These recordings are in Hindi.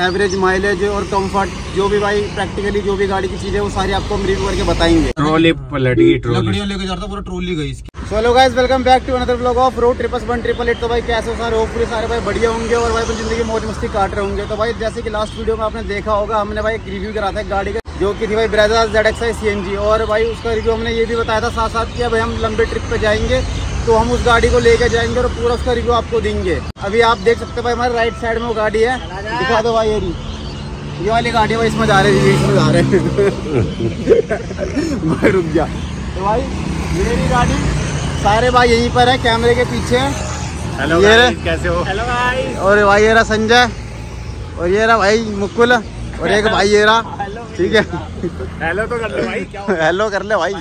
एवरेज माइलेज और कंफर्ट, जो भी भाई प्रैक्टिकली जो भी गाड़ी की चीजें वो सारी आपको हम रिव्यू करके बताएंगे। ट्रॉली पलट गई, लकड़ियां लेके जाता पूरा ट्रॉली गई इसकी। So hello guys, welcome back to another vlog of road trips 188। तो भाई कैसे हो सारे, होपफुली सारे भाई बढ़िया होंगे और भाई जिंदगी मौज मस्ती काट रहे होंगे। तो भाई जैसे कि लास्ट वीडियो में आपने देखा होगा, हमने भाई एक रिव्यू करा था गाड़ी का, जो कि थी भाई ब्रेज़ा CNG, और भाई उसका रिव्यू हमने ये भी बताया था साथ साथ कि भाई हम लंबे ट्रिप पे जाएंगे तो हम उस गाड़ी को लेकर जाएंगे और पूरा उसका रिव्यू आपको देंगे। अभी आप देख सकते हो भाई हमारे राइट साइड में वो गाड़ी है, दिखा दो भाई, ये वाली गाड़ी है भाई, इसमें जा रहे हैं, इसमें जा रहे हैं भाई रुक जा। तो भाई मेरी गाड़ी सारे भाई यहीं पर है, कैमरे के पीछे। हेलो गाइस, कैसे हो? Hello guys. और भाई ये रहा संजय, और ये रहा भाई मुकुल, और एक भाई ये रहा, ठीक है। हेलो तो कर ले भाई, हेलो कर ले भाई।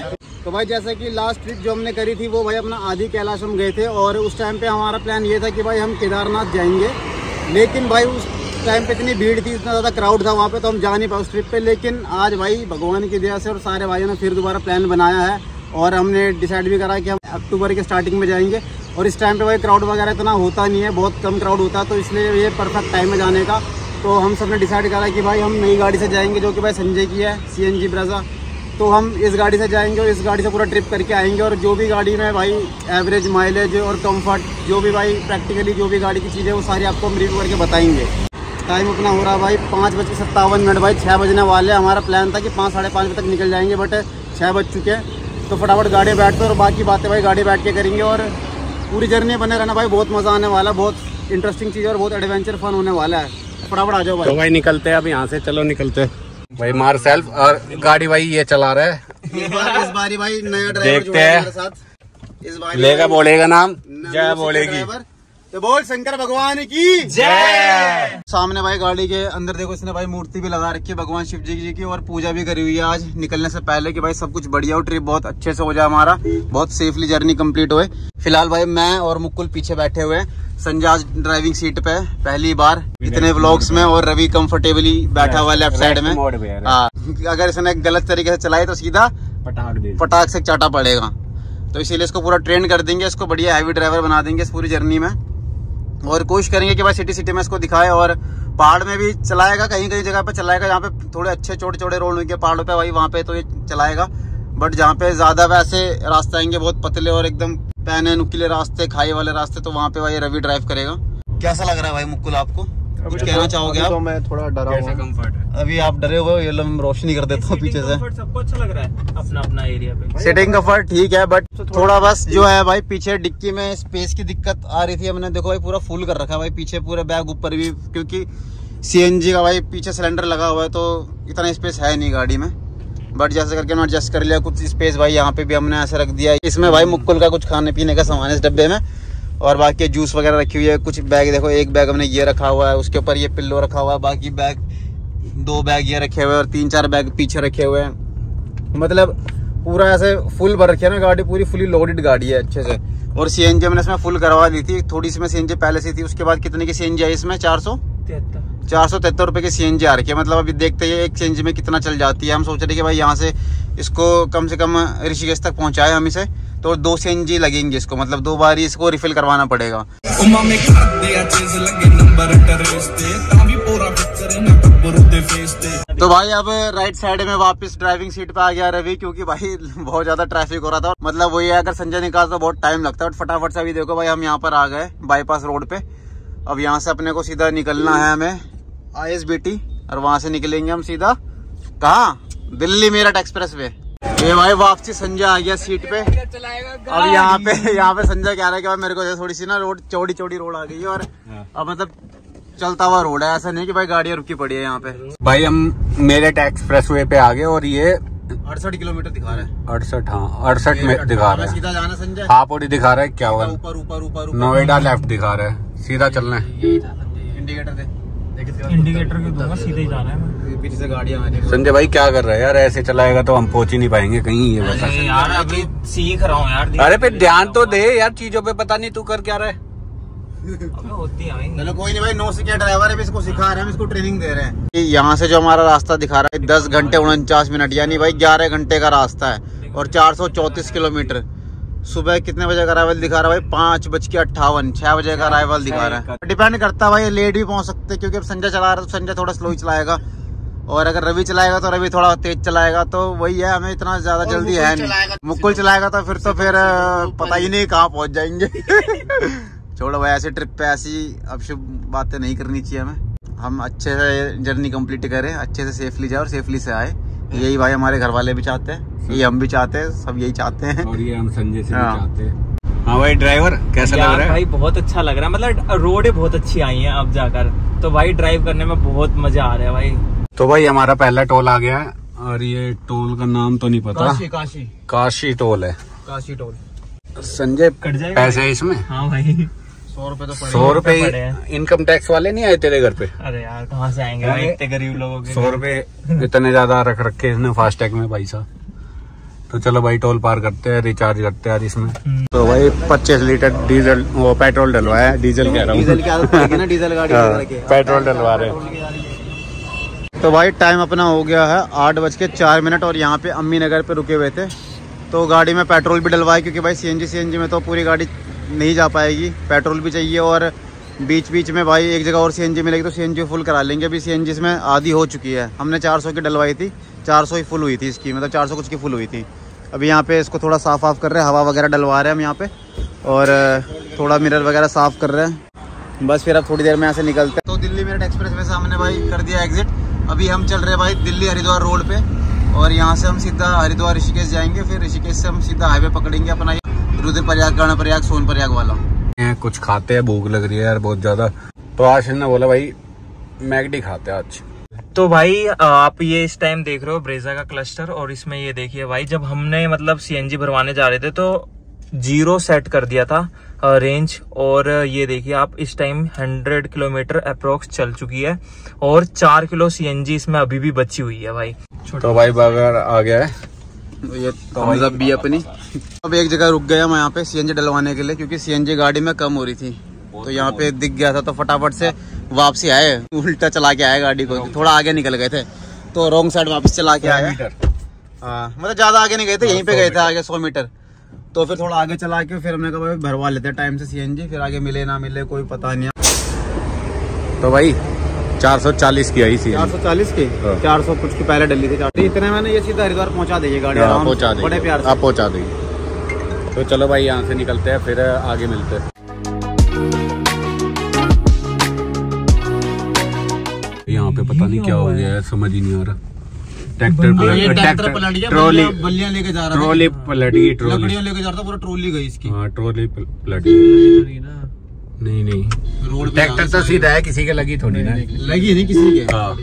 तो भाई जैसे कि लास्ट ट्रिप जो हमने करी थी वो भाई अपना आदि कैलाश हम गए थे, और उस टाइम पे हमारा प्लान ये था कि भाई हम केदारनाथ जाएंगे, लेकिन भाई उस टाइम पे इतनी भीड़ थी, इतना ज़्यादा क्राउड था वहाँ पे, तो हम जा नहीं पाए उस ट्रिप पे। लेकिन आज भाई भगवान की दया से और सारे भाइयों ने फिर दोबारा प्लान बनाया है, और हमने डिसाइड भी करा कि हम अक्टूबर के स्टार्टिंग में जाएंगे, और इस टाइम पर भाई क्राउड वगैरह इतना होता नहीं है, बहुत कम क्राउड होता है, तो इसलिए ये परफेक्ट टाइम है जाने का। तो हम सब ने डिसाइड करा कि भाई हम नई गाड़ी से जाएंगे, जो कि भाई संजय की है CNG ब्रेज़ा, तो हम इस गाड़ी से जाएंगे और इस गाड़ी से पूरा ट्रिप करके आएंगे, और जो भी गाड़ी में भाई एवरेज माइलेज और कंफर्ट, जो भी भाई प्रैक्टिकली जो भी गाड़ी की चीज़ें वो सारी आपको हम रिव्यू करके बताएंगे। टाइम अपना हो रहा है भाई 5:57, भाई 6 बजने वाले। हमारा प्लान था कि 5-5:30 बजे तक निकल जाएंगे, बट 6 बज चुके हैं, तो फटाफट गाड़ी बैठ कर और बाकी बातें भाई गाड़ी बैठ के करेंगे, और पूरी जर्नी बने रहना भाई, बहुत मज़ा आने वाला, बहुत इंटरेस्टिंग चीज़ और बहुत एडवेंचर फन होने वाला है। फटाफट आ जाओ भाई। तो भाई निकलते हैं अब यहाँ से, चलो निकलते भाई मार सेल्फ, और गाड़ी भाई ये चला रहा है इस बारी भाई नया ड्राइवर देखते हैं, लेगा बोलेगा नाम, जय बोलेगी, तो बोल शंकर भगवान की जय। सामने भाई गाड़ी के अंदर देखो, इसने भाई मूर्ति भी लगा रखी है भगवान शिव जी की, और पूजा भी करी हुई है आज निकलने से पहले कि भाई सब कुछ बढ़िया हो, ट्रिप बहुत अच्छे से हो जाए, हमारा बहुत सेफली जर्नी कंप्लीट हो। फिलहाल भाई मैं और मुकुल पीछे बैठे हुए हैं, संजाज ड्राइविंग सीट पे पहली बार इतने व्लॉग्स में, और रवि कंफर्टेबली बैठा हुआ लेफ्ट साइड में। अगर इसने गलत तरीके से चलाए तो सीधा पटाख से चाटा पड़ेगा, तो इसीलिए इसको पूरा ट्रेन कर देंगे, इसको बढ़िया हैवी ड्राइवर बना देंगे इस पूरी जर्नी में, और कोशिश करेंगे कि भाई सिटी में इसको दिखाए, और पहाड़ में भी चलाएगा, कहीं कहीं जगह पे चलाएगा, जहाँ पे थोड़े अच्छे छोटे छोटे रोड होंगे पहाड़ों पे भाई वहाँ पे तो ये चलाएगा, बट जहाँ पे ज्यादा वैसे रास्ते आएंगे बहुत पतले और एकदम पैने नुकीले रास्ते, खाई वाले रास्ते, तो वहाँ पे भाई रवि ड्राइव करेगा। कैसा लग रहा है भाई मुकुल आपको, कुछ कहना चाहोगे आप? तो मैं थोड़ा डरा हुआ, कंफर्ट है अभी, आप डरे हुए ये रोशनी कर देता हूँ पीछे से। सबको अच्छा लग रहा है अपना अपना एरिया पे, सिटिंग कंफर्ट ठीक है, बट थोड़ा बस जो है भाई पीछे डिक्की में स्पेस की दिक्कत आ रही थी। हमने देखो भाई पूरा फुल कर रखा है भाई पीछे, पूरा बैग ऊपर भी, क्योंकि CNG का भाई पीछे सिलेंडर लगा हुआ है तो इतना स्पेस है नहीं गाड़ी में, बट जैसे करके हमने एडजस्ट कर लिया कुछ स्पेस भाई, यहाँ पे भी हमने ऐसे रख दिया। इसमें भाई मुकुल का कुछ खाने पीने का सामान इस डब्बे में, और बाकी जूस वगैरह रखी हुई है, कुछ बैग देखो, एक बैग हमने ये रखा हुआ है, उसके ऊपर ये पिल्लो रखा हुआ है, बाकी बैग 2 बैग ये रखे हुए हैं, और 3-4 बैग पीछे रखे हुए हैं, मतलब पूरा ऐसे फुल भर रखे है ना गाड़ी, पूरी फुली लोडेड गाड़ी है अच्छे से। और CNG हमने इसमें फुल करवा दी थी, थोड़ी इसमें CNG पहले से थी, उसके बाद कितने की CNG आई इसमें 473 रुपये की CNG आ रखी है, मतलब अभी देखते हैं एक CNG में कितना चल जाती है। हम सोच रहे कि भाई यहाँ से इसको कम से कम ऋषिकेश तक पहुँचाए हम इसे, तो 2 CNG लगेंगे इसको, मतलब 2 बार ही इसको रिफिल करवाना पड़ेगा। तो भाई अब राइट साइड में वापस ड्राइविंग सीट पे आ गया रवि, क्योंकि भाई बहुत ज्यादा ट्रैफिक हो रहा था, मतलब वही है अगर संजय निकालता तो बहुत टाइम लगता है, फटाफट से अभी देखो भाई हम यहाँ पर आ गए बाईपास रोड पे। अब यहाँ से अपने को सीधा निकलना है हमें ISBT, और वहाँ से निकलेंगे हम सीधा कहाँ, दिल्ली-मीरठ एक्सप्रेसवे। ये भाई वापसी संजय आ गया सीट पे, अब यहाँ पे संजय कह रहा है कि भाई मेरे को थोड़ी सी ना रोड चौड़ी रोड आ गई है, और अब मतलब चलता हुआ रोड है, ऐसा नहीं कि भाई गाड़ियाँ रुकी पड़ी है यहाँ पे। भाई हम मेरठ एक्सप्रेसवे पे आ गए, और ये 68 किलोमीटर दिखा रहा है, 68, हाँ 68 में दिखा रहा है, सीधा जाना संजय, हाफ ओडी दिखा रहा है, क्या हुआ ऊपर नोएडा लेफ्ट दिखा रहा है, सीधा चलना है, इंडिकेटर दे, इंडिकेटर के दूंगा, सीधे ही जाना है, पीछे से गाड़ियां आ रही हैं। संजय भाई क्या कर रहा है यार, ऐसे चलाएगा तो हम पहुंच ही नहीं पाएंगे कहीं, ये बस यार अभी सीख रहा हूं यार, अरे पे ध्यान तो दे यार चीजों पे, पता नहीं तू कर क्या रहा है। चलो कोई नहीं भाई, नो सीखा ड्राइवर है, इसको सिखा रहे हैं, इसको ट्रेनिंग दे रहे हैं। यहाँ से जो हमारा रास्ता दिखा रहा है 10 घंटे 49 मिनट, यानी भाई 11 घंटे का रास्ता है, और 434 किलोमीटर, सुबह कितने बजे का अराइवल दिखा रहा है भाई? 5:58, 6 बजे का अराइवल दिखा रहा है। डिपेंड करता है भाई, लेट भी पहुंच सकते हैं क्योंकि अब संजय चला रहा है तो संजय थोड़ा स्लो ही चलाएगा, और अगर रवि चलाएगा तो रवि थोड़ा तेज चलाएगा, तो वही है, हमें इतना ज्यादा जल्दी है नहीं। मुकुल चलाएगा तो फिर पता ही नहीं कहाँ पहुँच जाएंगे। छोड़ो भाई, ऐसी ट्रिप पे ऐसी अब शुभ बातें नहीं करनी चाहिए हमें। हम अच्छे से जर्नी कम्प्लीट करें, अच्छे से सेफली जाए और सेफली से आए, यही भाई हमारे घर वाले भी चाहते हैं, यही हम भी चाहते हैं, सब यही चाहते हैं, और ये हम संजय से भी चाहते हैं। हाँ भाई ड्राइवर कैसा लग रहा है? भाई बहुत अच्छा लग रहा है, मतलब रोडें बहुत अच्छी आई हैं अब जाकर, तो भाई ड्राइव करने में बहुत मजा आ रहा है भाई। तो भाई हमारा पहला टोल आ गया है, और ये टोल का नाम तो नहीं पता, काशी टोल है। काशी टोल संजय कट जाए पैसे है इसमें? हाँ भाई 100 रुपए तो 100 रुपए। इनकम टैक्स वाले नहीं आए तेरे घर पे? अरे यार कहाँ से आएंगे भाई, इतने गरीब लोगों के 100 रुपए इतने ज्यादा रख रखे इसने फास्टैग में भाई साहब। तो चलो भाई टोल पार करते हैं, रिचार्ज करते हैं इसमें। तो भाई 25 लीटर डीजल वो पेट्रोल डलवाया है, डीजल कह रहा हूँ, डीजल की आदत है ना, डीजल गाड़ी पेट्रोल डलवा रहे। तो भाई टाइम अपना हो गया है 8:04, और यहाँ पे अम्मी नगर पे रुके हुए थे, तो गाड़ी में पेट्रोल भी डलवाए क्योंकि भाई सीएनजी में तो पूरी गाड़ी नहीं जा पाएगी, पेट्रोल भी चाहिए, और बीच बीच में भाई एक जगह और सीएनजी मिलेगी तो सीएनजी फुल करा लेंगे। अभी सीएनजी इसमें आधी हो चुकी है, हमने 400 की डलवाई थी, 400 ही फुल हुई थी इसकी, मतलब 400 कुछ की फुल हुई थी। अभी यहाँ पे इसको थोड़ा साफ ऑफ कर रहे हैं, हवा वगैरह डलवा रहे हैं हम यहाँ पे, और थोड़ा मिरर वगैरह साफ कर रहे हैं बस। फिर अब थोड़ी देर में यहाँ से निकलते हैं। तो दिल्ली-मेरठ एक्सप्रेस वे से हमने भाई कर दिया एग्जिट, अभी हम चल रहे हैं भाई दिल्ली हरिद्वार रोड पर, और यहाँ से हम सीधा हरिद्वार ऋषिकेश जाएंगे, फिर ऋषिकेश से हम सीधा हाईवे पकड़ेंगे अपना रुद्रप्रयाग कर्णप्रयाग सोनप्रयाग वाला। कुछ खाते हैं, भूख लग रही है यार बहुत ज्यादा, तो आज ने बोला भाई मैकडी खाते हैं आज। तो भाई आप ये इस टाइम देख रहे हो ब्रेजा का क्लस्टर, और इसमें ये देखिए भाई, जब हमने मतलब सीएनजी भरवाने जा रहे थे तो 0 सेट कर दिया था रेंज, और ये देखिए आप इस टाइम 100 किलोमीटर अप्रोक्स चल चुकी है, और 4 किलो सीएनजी इसमें अभी भी बची हुई है भाई। तो भाई बर्गर आ गया है, ये थम्सअप भी अपनी। अब एक जगह रुक गया मैं यहाँ पे सीएनजी डलवाने के लिए, क्योंकि सीएनजी गाड़ी में कम हो रही थी, तो यहाँ पे दिख गया था तो फटाफट से वापसी आए, उल्टा चला के आए गाड़ी को, थोड़ा आगे निकल गए थे तो रॉन्ग साइड वापस चला के आए, मतलब ज्यादा आगे नहीं गए थे, यहीं पे गए थे आगे 100 मीटर, तो फिर थोड़ा आगे चला के फिर हमने कहा भाई भरवा लेते हैं टाइम से सीएनजी, फिर आगे मिले ना मिले कोई पता नहीं। तो भाई 440 की आई थी, 440 की 400 कुछ की पहले डली थी, इतने में ये सीधा हरिद्वार पहुंचा देगी गाड़ी, आराम पहुंचा देगी, बड़े प्यार से आप पहुंचा देगी। तो चलो भाई यहाँ से निकलते हैं, फिर आगे मिलते हैं। यहाँ पे पता नहीं क्या हो गया है, समझ ही नहीं आ रहा, ट्रैक्टर पलट गया, ट्रॉली बल्लियां लेके जा रहा था, ट्रॉली पलट गई, लकड़ियां लेके जा रहा था, पूरा ट्रॉली गई इसकी। हाँ ट्रॉली पलट गई, नहीं नहीं रोड ट्रैक्टर तो सीधा है, किसी के लगी थोड़ी ना, लगी नहीं किसी के। हाँ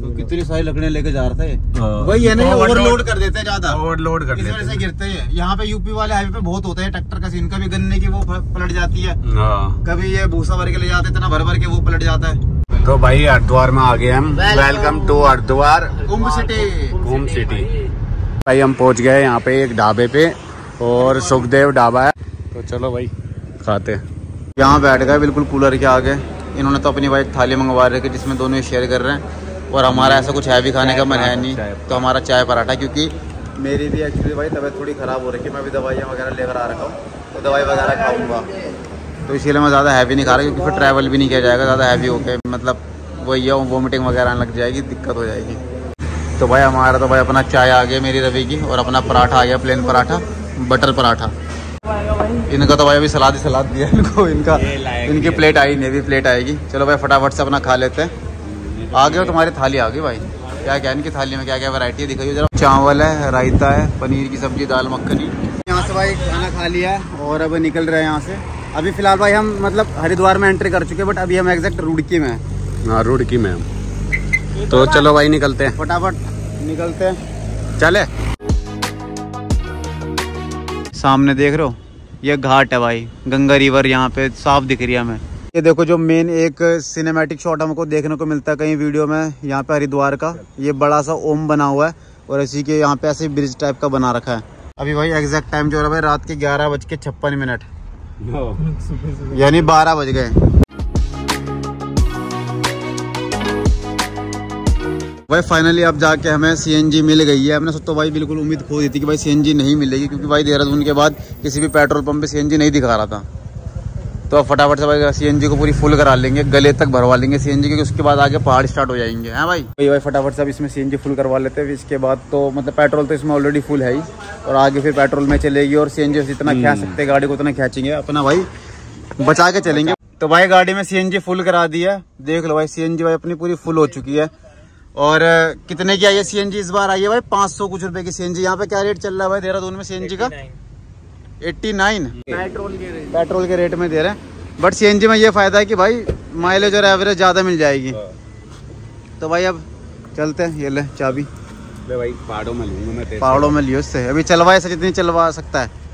तो कितनी सारी लकड़ियां लेके जा रहा था, वही है ना ओवरलोड कर देते हैं, ज्यादा ओवरलोड कर देते हैं, इस वजह से गिरते हैं। यहाँ पे यूपी वाले हाईवे पे बहुत होता है ट्रैक्टर का सीन, कभी गन्ने की वो पलट जाती है, कभी ये भूसा भर के ले जाते इतना भर भर के, वो पलट जाता है। तो भाई हरिद्वार में आ गए हम, welcome to Haridwar Kumbh city, Kumbh city. भाई हम पहुँच गए यहाँ पे एक ढाबे पे, और सुखदेव ढाबा है, तो चलो भाई खाते हैं। यहाँ बैठ गए बिल्कुल कूलर के आगे, इन्होंने तो अपनी भाई थाली मंगवा रखी जिसमें दोनों शेयर कर रहे हैं, और हमारा ऐसा कुछ हैवी खाने का मन है नहीं, तो हमारा चाय पराठा, क्योंकि मेरी भी एक्चुअली भाई तबीयत थोड़ी ख़राब हो रही है, मैं भी दवाइयाँ वगैरह लेकर आ रखा हूँ, तो दवाई वगैरह खाऊँगा, तो इसीलिए मैं ज़्यादा हैवी नहीं खा रहा, क्योंकि फिर ट्रैवल भी नहीं किया जाएगा ज़्यादा हैवी होकर, मतलब वही वॉमिटिंग वगैरह आने लग जाएगी, दिक्कत हो जाएगी। तो भाई हमारा तो भाई अपना चाय आ गया मेरी रवि की, और अपना पराठा आ गया प्लेन पराठा, बटर पराठा। इनका तो भाई अभी सलाद ही सलाद दिया इनको, इनका इनकी प्लेट आई नहीं, अभी प्लेट आएगी। चलो भाई फटाफट से अपना खा लेते हैं। आ गए तुम्हारी थाली आ गई भाई, क्या क्या इनकी थाली में क्या क्या वैरायटी है दिखाइए जरा। चावल है, रायता है, पनीर की सब्जी, दाल मखनी। यहाँ से भाई खाना खा लिया है और अब निकल रहे हैं यहाँ से। अभी फिलहाल भाई हम मतलब हरिद्वार में एंट्री कर चुके हैं, बट अभी हम एग्जैक्ट रुड़की में है। हाँ रुड़की में हम, तो चलो भाई निकलते हैं, फटाफट निकलते हैं, चले। सामने देख रहे हो ये घाट है भाई, गंगा रिवर यहाँ पे साफ दिख रही है हमें। ये देखो जो मेन एक सिनेमैटिक शॉट हमको देखने को मिलता है कहीं वीडियो में, यहाँ पे हरिद्वार का ये बड़ा सा ओम बना हुआ है, और इसी के यहाँ पे ऐसे ब्रिज टाइप का बना रखा है। अभी भाई एग्जैक्ट टाइम जो है भाई रात के 11:56, यानी 12 बज गए। भाई फाइनली अब जाके हमें सीएनजी मिल गई है। हमने तो भाई बिल्कुल उम्मीद खो दी थी कि भाई सीएनजी नहीं मिलेगी, क्योंकि भाई देहरादून के बाद किसी भी पेट्रोल पंप पे सीएनजी नहीं दिखा रहा था। तो अब फटाफट से भाई सीएनजी को पूरी फुल करा लेंगे, गले तक भरवा लेंगे सीएनजी, क्योंकि उसके बाद आगे पहाड़ स्टार्ट हो जाएंगे। हैं भाई भाई फटाफट से अब इसमें सीएनजी फुल करवा लेते हैं। इसके बाद तो मतलब पेट्रोल तो इसमें ऑलरेडी फुल है ही, और आगे फिर पेट्रोल में चलेगी और सीएनजी जितना खींच सकते गाड़ी को उतना खींचेंगे, अपना भाई बचा के चलेंगे। तो भाई गाड़ी में सीएनजी फुल करा दी है, देख लो भाई सीएनजी भाई अपनी पूरी फुल हो चुकी है। और कितने की आई है सीएनजी इस बार? आई है भाई 500 कुछ रुपए की सीएनजी। यहाँ पे क्या रेट चल रहा है भाई देहरादून में सीएनजी का? 89 पेट्रोल के रेट में दे रहे हैं। बट सीएनजी में ये फायदा है कि भाई माइलेज और एवरेज ज्यादा मिल जाएगी। तो भाई अब चलते हैं, ये ले चाबी भाई पहाड़ों में लियो, इससे अभी चलवाए जितनी चलवा सकता है।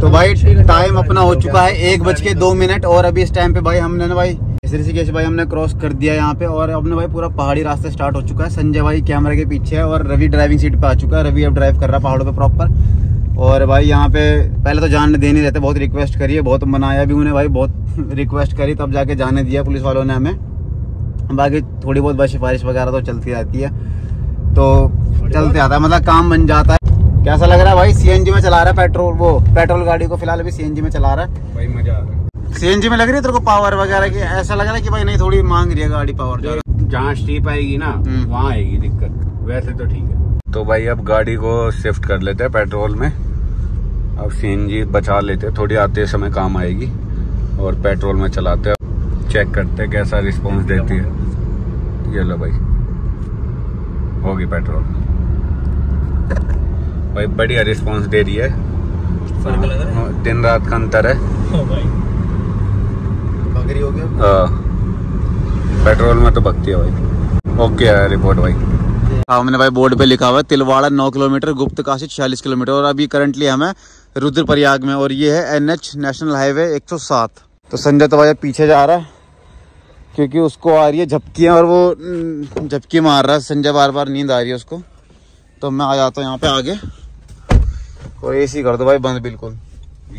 तो भाई टाइम अपना हो चुका है 1:02 और अभी इस टाइम पे भाई हमने ना भाई ऋषिकेश भाई हमने क्रॉस कर दिया यहाँ पे, और अपने भाई पूरा पहाड़ी रास्ता स्टार्ट हो चुका है। संजय भाई कैमरा के पीछे है और रवि ड्राइविंग सीट पे आ चुका है। रवि अब ड्राइव कर रहा है पहाड़ों पे प्रॉपर। और भाई यहाँ पे पहले तो जाने दे नहीं देते, बहुत रिक्वेस्ट करिए, बहुत मनाया भी उन्हें भाई, बहुत रिक्वेस्ट करी तब जाके जाने दिया पुलिस वालों ने हमें। बाकी थोड़ी बहुत भाई सिफारिश वगैरह तो चलती रहती है, तो चलते आता है, मतलब काम बन जाता है। कैसा लग रहा है भाई सीएनजी में चला रहा है पेट्रोल, वो पेट्रोल गाड़ी को फिलहाल अभी सीएनजी में चला रहा है भाई, मजा आ रहा है। सीएनजी में लग रही है तेरे को पावर वगैरह की? ऐसा लग रहा है कि भाई नहीं, थोड़ी मांग रही है गाड़ी पावर, जहाँ स्टीप आएगी ना वहाँ आएगी दिक्कत, वैसे तो ठीक है। तो भाई अब गाड़ी को शिफ्ट कर लेते हैं पेट्रोल में, अब सीएनजी बचा लेते हैं, थोड़ी आते समय काम आएगी, और पेट्रोल में चलाते हैं, चेक करते हैं कैसा रिस्पॉन्स देती है। ये लो भाई होगी पेट्रोल, भाई बढ़िया रिस्पांस दे रही है, फर्क लग रहा है, दिन रात का अंतर है। ओ भाई बकरी हो गया पेट्रोल में तो बकती है भाई। ओके है रिपोर्ट भाई। हमने भाई बोर्ड पे लिखा हुआ है तिलवाड़ा 9 किलोमीटर, गुप्तकाशी 46 किलोमीटर, और अभी करंटली हमें रुद्रप्रयाग में, और ये है NH नेशनल हाईवे 107। तो संजय तो भाई पीछे जा रहा है क्योंकि उसको आ रही है झपकियाँ, और वो झपकी मार रहा है संजय, बार बार नींद आ रही है उसको। तो मैं आ जाता हूँ यहाँ पे आगे, और एसी कर दो भाई बंद, बिल्कुल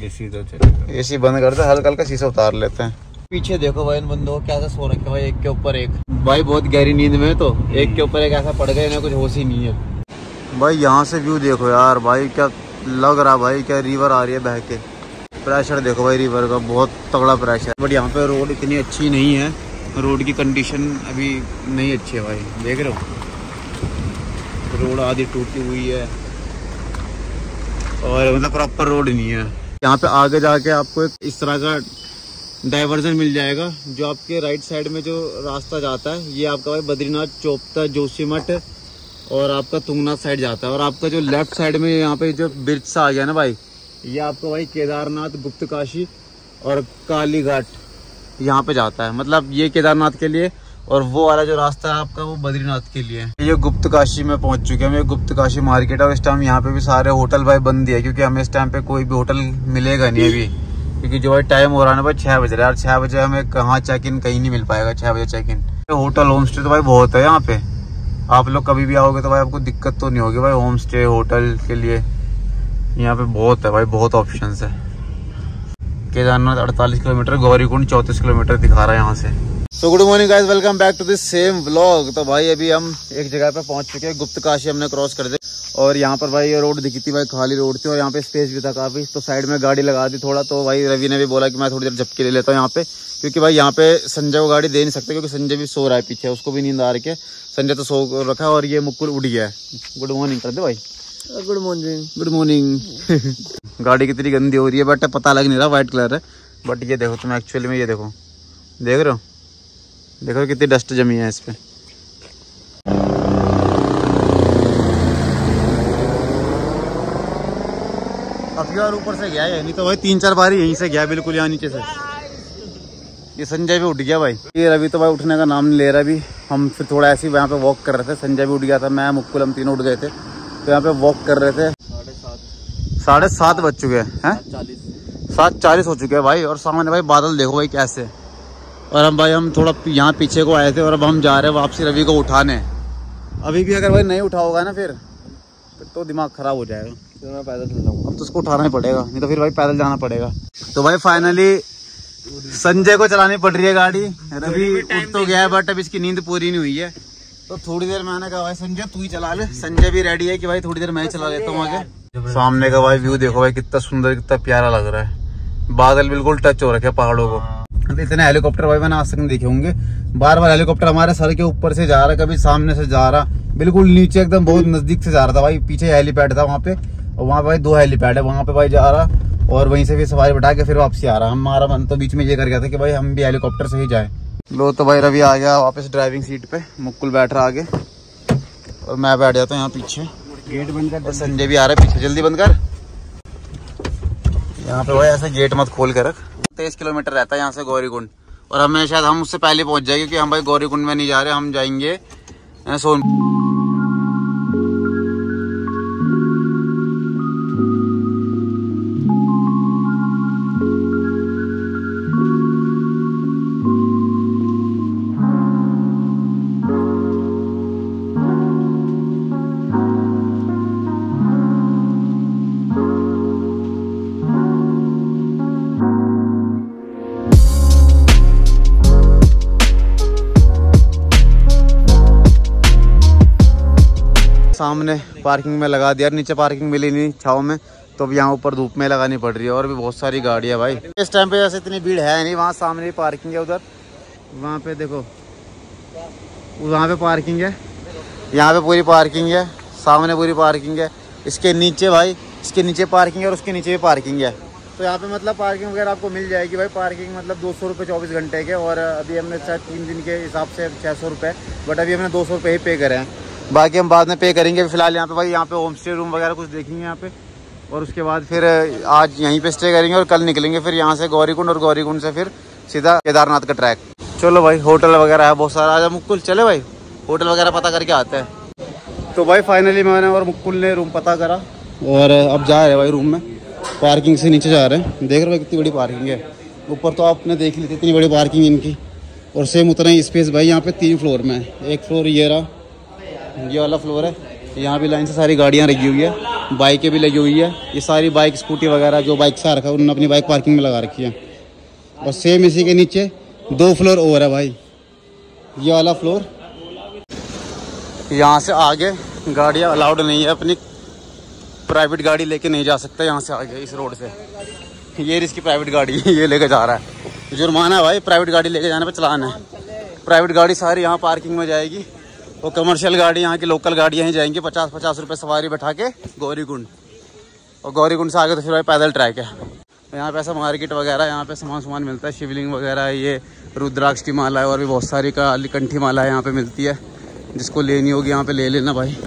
एसी तो चलेगा, एसी बंद कर दो, हल्का हल्का शीशा उतार लेते हैं। पीछे देखो भाई इन बंदों को कैसा सो रखे भाई, एक के ऊपर एक, भाई बहुत गहरी नींद में, तो एक के ऊपर एक ऐसा पड़ गए ना, कुछ होश ही नहीं है भाई। यहाँ से व्यू देखो यार भाई, क्या लग रहा भाई, क्या रिवर आ रही है बह के, प्रेशर देखो भाई रिवर का, बहुत तगड़ा प्रेशर। बट यहाँ पे रोड इतनी अच्छी नहीं है, रोड की कंडीशन अभी नहीं अच्छी है भाई, देख रहे हो रोड आधी टूटी हुई है, और मतलब प्रॉपर रोड नहीं है। यहाँ पे आगे जाके आपको एक इस तरह का डाइवर्जन मिल जाएगा, जो आपके राइट साइड में जो रास्ता जाता है ये आपका भाई बद्रीनाथ, चोपता, जोशीमठ और आपका तुंगनाथ साइड जाता है, और आपका जो लेफ्ट साइड में यहाँ पे जो ब्रिज़ा आ गया ना भाई, ये आपका भाई केदारनाथ, गुप्तकाशी और काली घाट यहाँ पे जाता है, मतलब ये केदारनाथ के लिए, और वो वाला जो रास्ता है आपका वो बद्रीनाथ के लिए। ये गुप्तकाशी में पहुंच चुके हैं, ये गुप्तकाशी मार्केट है, और इस टाइम यहाँ पे भी सारे होटल भाई बंद है, क्योंकि हमें इस टाइम पे कोई भी होटल मिलेगा नहीं अभी, क्योंकि जो टाइम हो रहा है ना भाई 6 बज रहा है, और 6 बजे हमें कहाँ चेक इन, कहीं नहीं मिल पाएगा 6 बजे check in. Hotel home stay तो भाई बहुत है यहाँ पे, आप लोग कभी भी आओगे तो भाई आपको दिक्कत तो नहीं होगी भाई, होम स्टे होटल के लिए यहाँ पे बहुत है भाई, बहुत ऑप्शन है। केदारनाथ 48 किलोमीटर, गौरीकुंड 34 किलोमीटर दिखा रहा है यहाँ से। तो good morning guys, welcome back to this same vlog. तो भाई अभी हम एक जगह पे पहुंच चुके हैं, गुप्तकाशी हमने क्रॉस कर दी, और यहाँ पर भाई ये रोड दिखी थी भाई खाली रोड थी, और यहाँ पे स्पेस भी था काफ़ी, तो साइड में गाड़ी लगा दी थोड़ा। तो भाई रवि ने भी बोला कि मैं थोड़ी देर झपकी ले लेता हूँ यहाँ पे, क्योंकि भाई यहाँ पे संजय को गाड़ी दे नहीं सकते, क्योंकि संजय भी सो रहा है पीछे, उसको भी नींद आ रही है, संजय तो सो रखा है, और ये मुकुल उठ गया है। गुड मॉर्निंग कर दे भाई। Good morning, good morning. गाड़ी कितनी गंदी हो रही है बट पता लग नहीं रहा, वाइट कलर है, बट ये देखो तुम एक्चुअली में, ये देखो, देख रहे हो, देखो कितनी डस्ट जमी है इस पे। अफगार ऊपर से गया है, नहीं तो भाई 3-4 बार यहीं से गया, बिल्कुल यहाँ नीचे से। ये संजय भी उठ गया भाई, ये रवि तो भाई उठने का नाम नहीं ले रहा। अभी हम फिर थोड़ा ऐसे ही यहाँ पे वॉक कर रहे थे, संजय भी उठ गया था, मैं मुकुल हम तीनों उठ गए थे, तो यहाँ पे वॉक कर रहे थे। 7:30 बज चुके हैं, 7:40 हो चुके हैं भाई, और सामने भाई बादल देखो भाई कैसे, और हम भाई हम थोड़ा यहाँ पीछे को आए थे, और अब हम जा रहे हैं वापसी रवि को उठाने। अभी भी अगर भाई नहीं उठाओगा ना फिर तो दिमाग खराब हो जाएगा, तो मैं पैदल चल जाऊँगा। अब तो उसको उठाना ही पड़ेगा, नहीं तो फिर भाई पैदल जाना पड़ेगा। तो भाई फाइनली संजय को चलानी पड़ रही है गाड़ी, रवि उठ तो गया है बट अब इसकी नींद पूरी नहीं हुई है, तो थोड़ी देर में आने का भाई संजय तू ही चला ले। संजय भी रेडी है कि भाई थोड़ी देर मैं ही चला लेता हूँ आगे। सामने का भाई व्यू देखो भाई कितना सुंदर कितना प्यारा लग रहा है। बादल बिल्कुल टच हो रखे है पहाड़ों को। इतने हेलीकॉप्टर भाई मैंने आज तक नहीं देखे होंगे। बार बार हेलीकॉप्टर हमारे सर के ऊपर से जा रहा है, कभी सामने से जा रहा, बिल्कुल नीचे एकदम बहुत नजदीक से जा रहा था भाई। पीछे हेलीपैड था वहाँ पे, और वहाँ पे भाई दो हेलीपैड है, वहाँ पे भाई जा रहा और वहीं से फिर सवारी बैठा के फिर वापसी आ रहा। हमारा मन तो बीच में ये कर गया था कि भाई हम भी हेलीकॉप्टर से ही जाए। लो तो भाई रवि आ गया वापस ड्राइविंग सीट पे, मुकुल बैठ रहा आगे और मैं बैठ जाता हूँ यहाँ पीछे। गेट बंद कर, संजय भी आ रहा है पीछे, जल्दी बंद कर। यहाँ पे भाई ऐसे गेट मत खोल के रख। 23 किलोमीटर रहता है यहाँ से गौरीकुंड, और हमें शायद हम उससे पहले पहुँच जाएंगे क्योंकि हम भाई गौरीकुंड में नहीं जा रहे, हम जाएंगे सोन। सामने पार्किंग में लगा दिया, नीचे पार्किंग मिली नहीं छाव में, तो अब यहाँ ऊपर धूप में लगानी पड़ रही है। और भी बहुत सारी गाड़ियाँ भाई इस टाइम पे, वैसे इतनी भीड़ है नहीं। वहाँ सामने पार्किंग है, उधर वहाँ पे देखो वहाँ पे पार्किंग है, यहाँ पे पूरी पार्किंग है, सामने पूरी पार्किंग है, इसके नीचे भाई इसके नीचे पार्किंग है और उसके नीचे भी पार्किंग है। तो यहाँ पे मतलब पार्किंग वगैरह आपको मिल जाएगी भाई। पार्किंग मतलब 200 रुपये 24 घंटे के, और अभी हमने शायद 3 दिन के हिसाब से 600 रुपये, बट अभी हमने 200 रुपये ही पे करे हैं, बाकी हम बाद में पे करेंगे। फिलहाल यहाँ पे भाई यहाँ पे होम स्टे रूम वगैरह कुछ देखेंगे यहाँ पे, और उसके बाद फिर आज यहीं पे स्टे करेंगे और कल निकलेंगे फिर यहाँ से गौरीकुंड, और गौरीकुंड से फिर सीधा केदारनाथ का ट्रैक। चलो भाई होटल वगैरह है बहुत सारा। आज मुकुल चले भाई होटल वगैरह पता करके आते हैं। तो भाई फाइनली मैंने और मुकुल ने रूम पता करा, और अब जा रहे भाई रूम में। पार्किंग से नीचे जा रहे हैं, देख रहे भाई कितनी बड़ी पार्किंग है। ऊपर तो आपने देख ली थी इतनी बड़ी पार्किंग इनकी, और सेम उतना ही स्पेस भाई यहाँ पे 3 फ्लोर में। एक फ्लोर ये रहा, ये वाला फ्लोर है, यहाँ भी लाइन से सारी गाड़ियाँ लगी हुई है, बाइकें भी लगी हुई है। ये सारी बाइक स्कूटी वगैरह जो बाइक से आ रखा है उन्होंने अपनी बाइक पार्किंग में लगा रखी है। और सेम इसी के नीचे 2 फ्लोर और है भाई, ये वाला फ्लोर। यहाँ से आगे गाड़ियाँ अलाउड नहीं है, अपनी प्राइवेट गाड़ी लेके नहीं जा सकता यहाँ से आगे इस रोड से। ये इसकी प्राइवेट गाड़ी ये लेके जा रहा है, जुर्माना है भाई, प्राइवेट गाड़ी लेके जाने पर चलान है। प्राइवेट गाड़ी सारी यहाँ पार्किंग में जाएगी, वो कमर्शियल गाड़ी यहाँ की लोकल गाड़ियाँ ही जाएंगी। 50-50 रुपये सवारी बैठा के गौरीकुंड, और गौरीकुंड से आगे तो फिर भाई पैदल ट्रैक है। यहाँ पे ऐसा मार्केट वगैरह, यहाँ पे सामान सामान मिलता है, शिवलिंग वगैरह, ये रुद्राक्ष की माला है, और भी बहुत सारी कंठी माला यहाँ पे मिलती है। जिसको लेनी होगी यहाँ पे ले लेना भाई।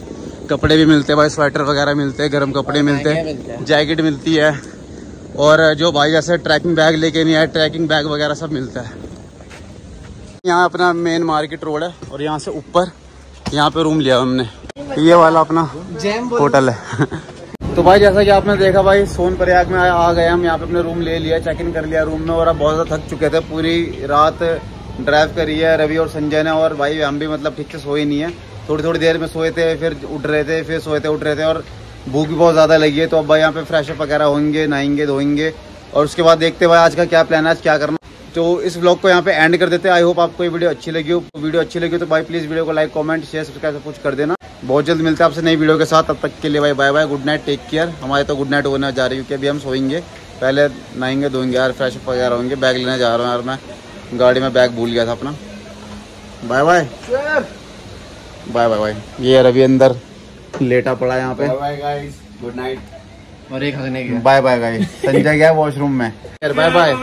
कपड़े भी मिलते हैं भाई, स्वेटर वगैरह मिलते हैं, गर्म कपड़े मिलते हैं, जैकेट मिलती है, और जो भाई जैसे ट्रैकिंग बैग लेके नहीं आए ट्रैकिंग बैग वगैरह सब मिलता है। यहाँ अपना मेन मार्केट रोड है, और यहाँ से ऊपर यहाँ पे रूम लिया हमने, ये वाला अपना होटल है। तो भाई जैसा कि आपने देखा भाई सोनप्रयाग में आ गए हम, यहाँ पे अपने रूम ले लिया, चेक इन कर लिया रूम में, और अब बहुत ज़्यादा थक चुके थे। पूरी रात ड्राइव करी है रवि और संजय ने, और भाई हम भी मतलब ठीक से सोए नहीं है, थोड़ी थोड़ी देर में सोए थे, फिर उठ रहे थे, फिर सोए थे उठ रहे थे, और भूख भी बहुत ज़्यादा लगी है। तो अब भाई यहाँ पे फ्रेशअप वगैरह होंगे, नहाएंगे धोएंगे, और उसके बाद देखते भाई आज का क्या प्लान है, आज क्या करना। तो इस व्लॉग को यहाँ पे एंड कर देते हैं। आई होप आपको ये वीडियो अच्छी लगी हो। वीडियो अच्छी लगी हो तो भाई प्लीज़ वीडियो को लाइक कमेंट शेयर सब्सक्राइब सब कुछ कर देना। बहुत जल्द मिलते हैं आपसे नई वीडियो के साथ, तब तक के लिए भाई bye bye, good night, take care. हमारे तो गुड नाइट होने जा रही है क्योंकि अभी हम सोएंगे, पहले नहाएंगे धोएंगे यार, फ्रेशअप वगैरह होंगे। बैग लेने जा रहा हूँ यार मैं, गाड़ी में बैग भूल गया था अपना। Bye bye bye bye bye. ये यार अभी अंदर लेटा पड़ा है यहाँ पे। बाय गाइस, गुड नाइट, और एक हंसने के बाय बाय गाइस। संजय गया वॉशरूम में, bye bye.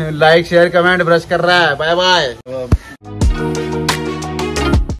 Like share comment brush कर रहा है, बाय बाय।